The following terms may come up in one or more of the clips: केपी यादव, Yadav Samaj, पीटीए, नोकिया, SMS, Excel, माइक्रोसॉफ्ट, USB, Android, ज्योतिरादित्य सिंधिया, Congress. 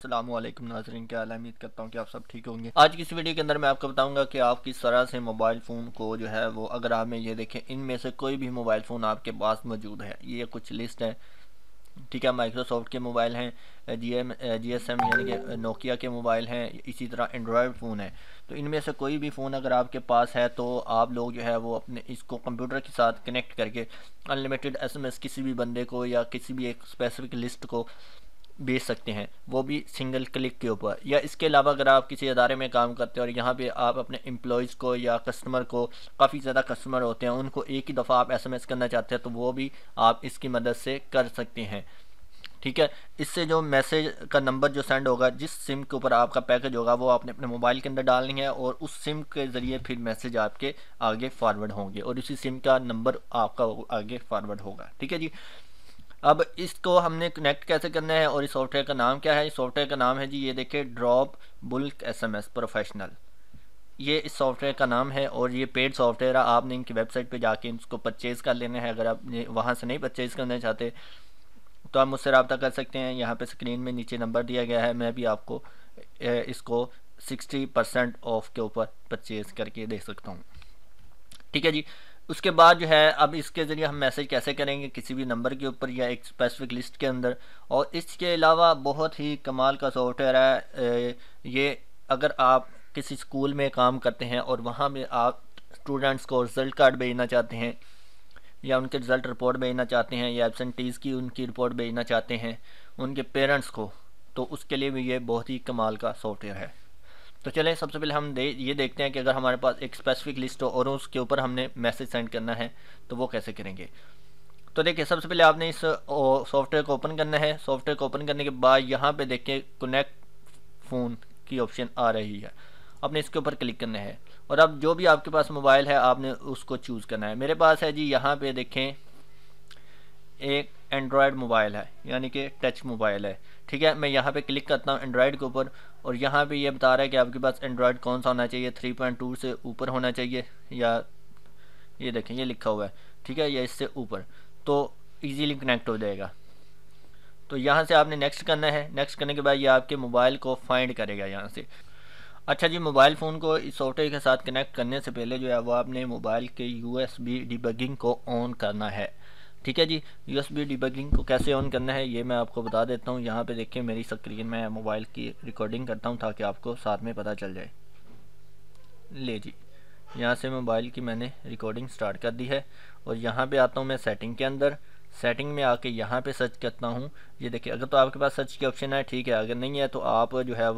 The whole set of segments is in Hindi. अस्सलामुअलैकुम नाज़रीन, क्या उम्मीद करता हूँ कि आप सब ठीक होंगे। आज की इस वीडियो के अंदर मैं आपको बताऊंगा कि आप किस तरह से मोबाइल फ़ोन को जो है वो, अगर आप में ये देखें इनमें से कोई भी मोबाइल फ़ोन आपके पास मौजूद है, ये कुछ लिस्ट है, ठीक है। माइक्रोसॉफ्ट के मोबाइल हैं, जी एस एम यानी कि नोकिया के मोबाइल हैं, इसी तरह एंड्रॉयड फ़ोन है। तो इनमें से कोई भी फ़ोन अगर आपके पास है तो आप लोग जो है वो अपने इसको कंप्यूटर के साथ कनेक्ट करके अनलिमिटेड SMS किसी भी बंदे को या किसी भी एक स्पेसिफिक लिस्ट को बेच सकते हैं, वो भी सिंगल क्लिक के ऊपर। या इसके अलावा अगर आप किसी अदारे में काम करते हैं और यहाँ पे आप अपने एम्प्लॉयज़ को या कस्टमर को, काफ़ी ज़्यादा कस्टमर होते हैं, उनको एक ही दफ़ा आप SMS करना चाहते हैं तो वो भी आप इसकी मदद से कर सकते हैं, ठीक है। इससे जो मैसेज का नंबर जो सेंड होगा, जिस सिम के ऊपर आपका पैकेज होगा, वो आपने अपने मोबाइल के अंदर डालनी है और उस सिम के ज़रिए फिर मैसेज आपके आगे फारवर्ड होंगे और उसी सिम का नंबर आपका आगे फारवर्ड होगा, ठीक है जी। अब इसको हमने कनेक्ट कैसे करना है और इस सॉफ्टवेयर का नाम क्या है? इस सॉफ्टवेयर का नाम है जी, ये देखिए, ड्रॉप बुल्क SMS प्रोफेशनल, ये इस सॉफ्टवेयर का नाम है और ये पेड सॉफ्टवेयर है। आपने इनकी वेबसाइट पे जाके इसको परचेज़ कर लेना है। अगर आप वहाँ से नहीं परचेज़ करना चाहते तो आप मुझसे रब्ता कर सकते हैं। यहाँ पर स्क्रीन में नीचे नंबर दिया गया है। मैं भी आपको इसको 60% ऑफ के ऊपर परचेज़ करके दे सकता हूँ, ठीक है जी। उसके बाद जो है, अब इसके ज़रिए हम मैसेज कैसे करेंगे किसी भी नंबर के ऊपर या एक स्पेसिफिक लिस्ट के अंदर। और इसके अलावा बहुत ही कमाल का सॉफ्टवेयर है ये। अगर आप किसी स्कूल में काम करते हैं और वहाँ में आप स्टूडेंट्स को रिज़ल्ट कार्ड भेजना चाहते हैं या उनके रिज़ल्ट रिपोर्ट भेजना चाहते हैं या एब्सेंटीज़ की उनकी रिपोर्ट भेजना चाहते हैं उनके पेरेंट्स को, तो उसके लिए भी ये बहुत ही कमाल का सॉफ्टवेयर है। तो चलें, सबसे पहले हम ये देखते हैं कि अगर हमारे पास एक स्पेसिफिक लिस्ट हो और उसके ऊपर हमने मैसेज सेंड करना है तो वो कैसे करेंगे। तो देखिए, सबसे पहले आपने इस सॉफ्टवेयर को ओपन करना है। सॉफ्टवेयर को ओपन करने के बाद यहाँ पे देखिए कनेक्ट फ़ोन की ऑप्शन आ रही है। आपने इसके ऊपर क्लिक करना है और अब जो भी आपके पास मोबाइल है आपने उसको चूज़ करना है। मेरे पास है जी, यहाँ पर देखें, एक एंड्रॉयड मोबाइल है यानी कि टच मोबाइल है, ठीक है। मैं यहाँ पे क्लिक करता हूँ एंड्रॉयड के ऊपर और यहाँ पे ये बता रहा है कि आपके पास एंड्रॉयड कौन सा होना चाहिए, 3.2 से ऊपर होना चाहिए, या ये देखें ये लिखा हुआ है, ठीक है, या इससे ऊपर, तो इजीली कनेक्ट हो जाएगा। तो यहाँ से आपने नेक्स्ट करना है। नेक्स्ट करने के बाद ये आपके मोबाइल को फाइंड करेगा यहाँ से। अच्छा जी, मोबाइल फ़ोन को इस सॉफ्टवेयर के साथ कनेक्ट करने से पहले जो है वो आपने मोबाइल के USB डिबगिंग को ऑन करना है, ठीक है जी। USB डिबगिंग को कैसे ऑन करना है ये मैं आपको बता देता हूँ। यहाँ पे देखिए मेरी स्क्रीन में मोबाइल की रिकॉर्डिंग करता हूँ ताकि आपको साथ में पता चल जाए। ले जी, यहाँ से मोबाइल की मैंने रिकॉर्डिंग स्टार्ट कर दी है और यहाँ पे आता हूँ मैं सेटिंग के अंदर। सेटिंग में आके यहाँ पे सर्च करता हूँ, ये देखिए, अगर तो आपके पास सर्च की ऑप्शन है, ठीक है, अगर नहीं है तो आप जो है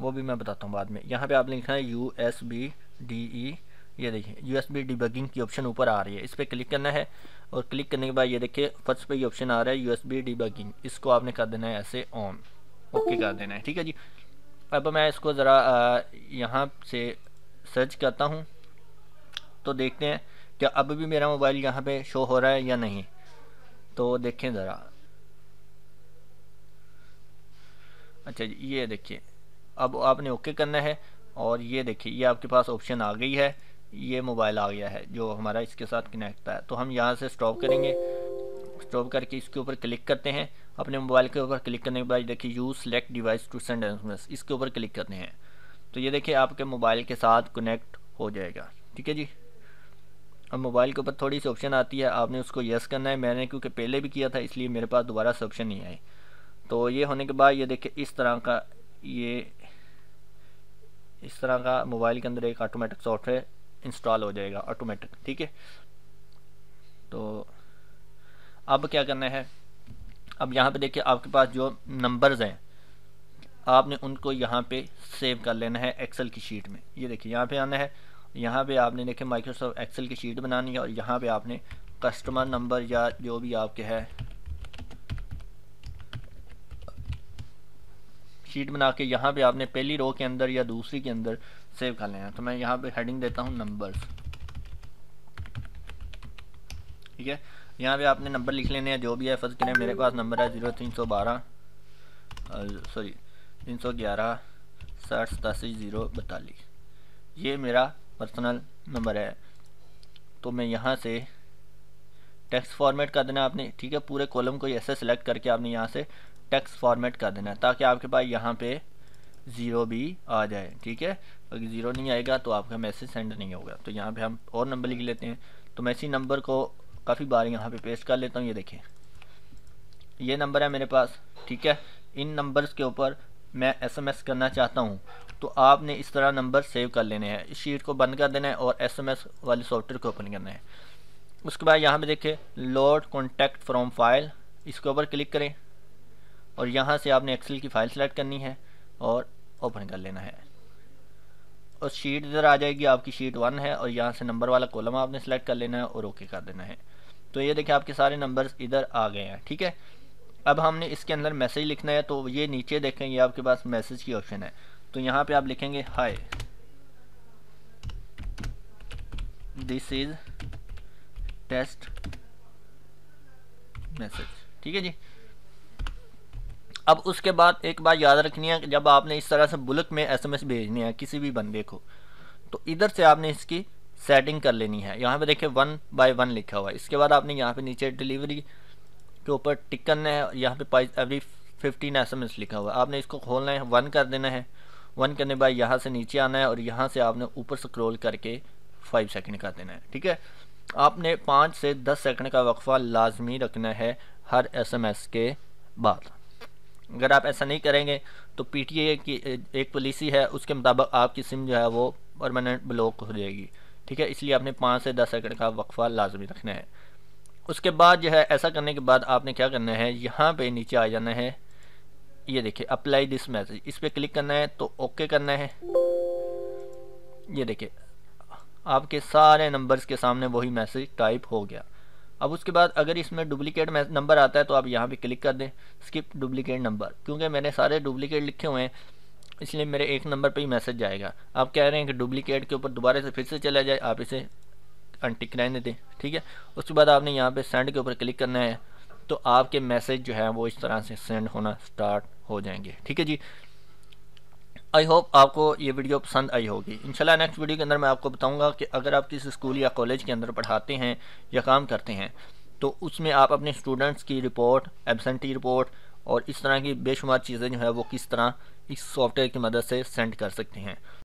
वो भी मैं बताता हूँ बाद में। यहाँ पर आपने लिखना है USB DE, ये देखिए USB डिबगिंग की ऑप्शन ऊपर आ रही है, इस पर क्लिक करना है और क्लिक करने के बाद ये देखिए फर्स्ट पे ये ऑप्शन आ रहा है USB डिबगिंग, इसको आपने कर देना है ऐसे ऑन, ओके कर देना है, ठीक है जी। अब मैं इसको ज़रा यहाँ से सर्च करता हूँ तो देखते हैं क्या अब भी मेरा मोबाइल यहाँ पे शो हो रहा है या नहीं। तो देखें ज़रा, अच्छा जी, ये देखिए अब आपने ओके करना है और ये देखिए ये आपके पास ऑप्शन आ गई है, ये मोबाइल आ गया है जो हमारा इसके साथ कनेक्ट है। तो हम यहाँ से स्टॉप करेंगे, स्टॉप करके इसके ऊपर क्लिक करते हैं। अपने मोबाइल के ऊपर क्लिक करने के बाद देखिए use select device to send SMS, इसके ऊपर क्लिक करते हैं तो ये देखिए आपके मोबाइल के साथ कनेक्ट हो जाएगा, ठीक है जी। अब मोबाइल के ऊपर थोड़ी सी ऑप्शन आती है, आपने उसको येस करना है। मैंने क्योंकि पहले भी किया था इसलिए मेरे पास दोबारा से ऑप्शन नहीं आई। तो ये होने के बाद ये देखिए इस तरह का मोबाइल के अंदर एक ऑटोमेटिक सॉफ्टवेयर इंस्टॉल हो जाएगा ऑटोमेटिक, ठीक है। तो अब क्या करना है, अब यहाँ पे देखिए आपके पास जो नंबर्स हैं आपने उनको यहाँ पे सेव कर लेना है एक्सेल की शीट में। ये देखिए यहाँ पे आना है, यहाँ पे आपने देखिए माइक्रोसॉफ्ट एक्सेल की शीट बनानी है और यहाँ पे आपने कस्टमर नंबर या जो भी आपके है शीट बना के यहाँ पे आपने पहली रो के अंदर या दूसरी के अंदर सेव कर लेना है। तो मैं यहाँ पे हेडिंग देता हूँ नंबर्स, ठीक है। यहाँ पे आपने नंबर लिख लेने हैं जो भी है। फर्स्ट करें मेरे पास नंबर है 0311 687 042, ये मेरा पर्सनल नंबर है। तो मैं यहाँ से टेक्स्ट फॉर्मेट कर देना आपने, ठीक है। पूरे कॉलम को ऐसे सेलेक्ट करके आपने यहाँ से टेक्स्ट फॉर्मेट कर देना है ताकि आपके पास यहाँ पे ज़ीरो भी आ जाए। ठीक है, अगर ज़ीरो नहीं आएगा तो आपका मैसेज सेंड नहीं होगा। तो यहाँ पे हम और नंबर लिख लेते हैं। तो मैं इसी नंबर को काफ़ी बार यहाँ पे पेस्ट कर लेता हूँ। ये देखिए, ये नंबर है मेरे पास। ठीक है, इन नंबर्स के ऊपर मैं एसएमएस करना चाहता हूँ, तो आपने इस तरह नंबर सेव कर लेने हैं। इस शीट को बंद कर देना है और एसएमएस वाले सॉफ्टवेयर को ओपन करना है। उसके बाद यहाँ पे देखिए लोड कॉन्टैक्ट फ्रॉम फाइल, इसके ऊपर क्लिक करें और यहाँ से आपने एक्सेल की फ़ाइल सेलेक्ट करनी है और ओपन कर लेना है। और शीट इधर आ जाएगी, आपकी शीट 1 है और यहाँ से नंबर वाला कॉलम आपने सेलेक्ट कर लेना है और ओके कर देना है। तो ये देखिए आपके सारे नंबर्स इधर आ गए हैं। ठीक है, अब हमने इसके अंदर मैसेज लिखना है। तो ये नीचे देखें, ये आपके पास मैसेज की ऑप्शन है। तो यहाँ पे आप लिखेंगे hi this is test message. ठीक है जी। अब उसके बाद एक बात याद रखनी है कि जब आपने इस तरह से बुलक में एसएमएस भेजनी है किसी भी बंदे को, तो इधर से आपने इसकी सेटिंग कर लेनी है। यहाँ पे देखिए 1 by 1 लिखा हुआ है। इसके बाद आपने यहाँ पे नीचे डिलीवरी के ऊपर टिक करना है और यहाँ पे एवरी 15 एसएमएस लिखा हुआ है। आपने इसको खोलना है, 1 कर देना है। 1 करने के बाद यहाँ से नीचे आना है और यहाँ से आपने ऊपर स्क्रॉल करके 5 सेकंड कर देना है। ठीक है, आपने 5 से 10 सेकंड का वक्फा लाजमी रखना है हर एसएमएस के बाद। अगर आप ऐसा नहीं करेंगे तो पीटीए की एक पॉलिसी है, उसके मुताबिक आपकी सिम जो है वो परमानेंट ब्लॉक हो जाएगी। ठीक है, इसलिए आपने 5 से 10 सेकंड का वक्फा लाजमी रखना है। उसके बाद जो है ऐसा करने के बाद आपने क्या करना है, यहाँ पे नीचे आ जाना है। ये देखिए अप्लाई दिस मैसेज, इस पर क्लिक करना है तो ओके करना है। ये देखिए आपके सारे नंबर्स के सामने वही मैसेज टाइप हो गया। अब उसके बाद अगर इसमें डुप्लीकेट नंबर आता है तो आप यहाँ पे क्लिक कर दें, स्किप डुप्लीकेट नंबर। क्योंकि मैंने सारे डुप्लीकेट लिखे हुए हैं इसलिए मेरे एक नंबर पे ही मैसेज जाएगा। आप कह रहे हैं कि डुप्लीकेट के ऊपर दोबारा से फिर से चला जाए, आप इसे अनटिक रहने दें। ठीक है, उसके बाद आपने यहाँ पे सेंड के ऊपर क्लिक करना है तो आपके मैसेज जो है वो इस तरह से सेंड होना स्टार्ट हो जाएंगे। ठीक है जी, आई होप आपको ये वीडियो पसंद आई होगी। इंशाल्लाह नेक्स्ट वीडियो के अंदर मैं आपको बताऊंगा कि अगर आप किसी स्कूल या कॉलेज के अंदर पढ़ाते हैं या काम करते हैं तो उसमें आप अपने स्टूडेंट्स की रिपोर्ट, एब्सेंटी रिपोर्ट और इस तरह की बेशुमार चीज़ें जो है वो किस तरह इस सॉफ्टवेयर की मदद से सेंड कर सकते हैं।